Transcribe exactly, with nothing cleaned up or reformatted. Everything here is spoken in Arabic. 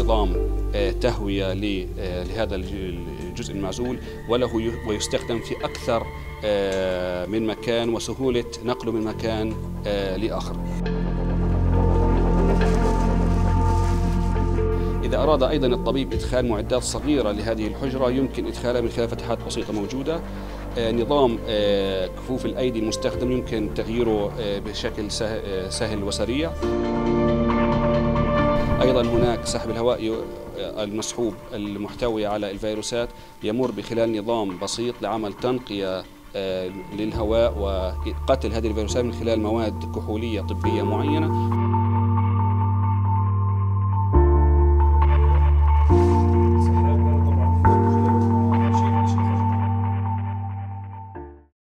نظام تهوية لهذا الجزء المعزول وله ويستخدم في أكثر من مكان وسهولة نقله من مكان لآخر. إذا أراد أيضا الطبيب إدخال معدات صغيرة لهذه الحجرة يمكن إدخالها من خلال فتحات بسيطة موجودة. نظام كفوف الأيدي المستخدم يمكن تغييره بشكل سهل وسريع. أيضا هناك سحب الهوائي المسحوب المحتوي على الفيروسات يمر بخلال نظام بسيط لعمل تنقية للهواء وقتل هذه الفيروسات من خلال مواد كحولية طبية معينة.